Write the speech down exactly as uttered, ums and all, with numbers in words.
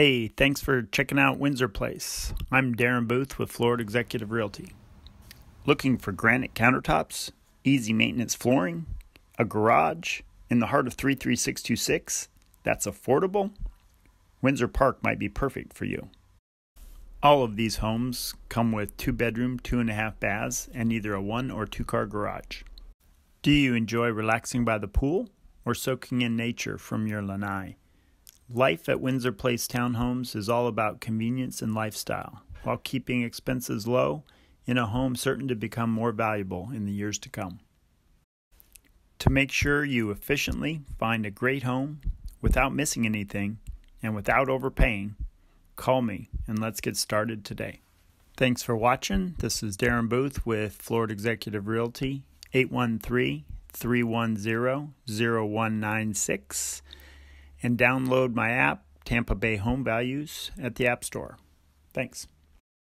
Hey, thanks for checking out Windsor Place. I'm Darren Booth with Florida Executive Realty. Looking for granite countertops, easy maintenance flooring, a garage in the heart of three three six two six that's affordable? Windsor Park might be perfect for you. All of these homes come with two bedroom, two and a half baths, and either a one or two car garage. Do you enjoy relaxing by the pool or soaking in nature from your lanai? Life at Windsor Place Townhomes is all about convenience and lifestyle, while keeping expenses low in a home certain to become more valuable in the years to come. To make sure you efficiently find a great home without missing anything and without overpaying, call me and let's get started today. Thanks for watching. This is Darren Booth with Florida Executive Realty, eight one three, three one zero, zero one nine six. And download my app, Tampa Bay Home Values, at the App Store. Thanks.